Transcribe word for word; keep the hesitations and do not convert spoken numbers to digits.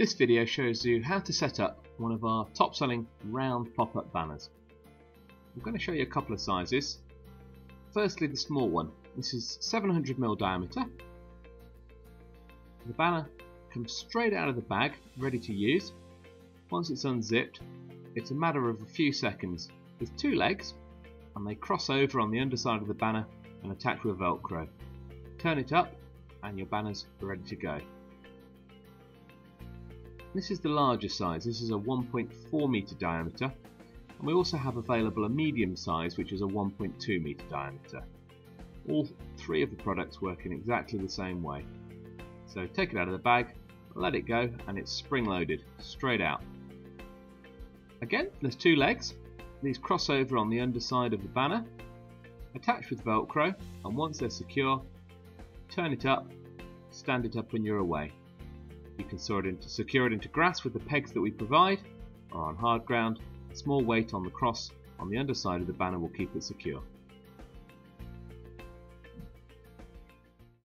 This video shows you how to set up one of our top-selling round pop-up banners. I'm going to show you a couple of sizes. Firstly, the small one. This is seven hundred millimeters diameter. The banner comes straight out of the bag, ready to use. Once it's unzipped, it's a matter of a few seconds. There's two legs and they cross over on the underside of the banner and attach with Velcro. Turn it up and your banner's ready to go. This is the larger size. This is a one point four meter diameter, and we also have available a medium size which is a one point two meter diameter. All three of the products work in exactly the same way. So take it out of the bag, let it go, and it's spring loaded straight out. Again, there's two legs. These cross over on the underside of the banner, attached with Velcro, and once they're secure, turn it up, stand it up, and you're away. You can sort it into, secure it into grass with the pegs that we provide, or on hard ground. A small weight on the cross on the underside of the banner will keep it secure.